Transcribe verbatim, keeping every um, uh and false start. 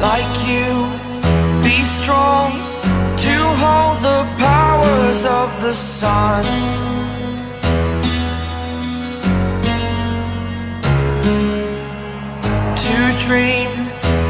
like you. Be strong to hold the powers of the sun. To dream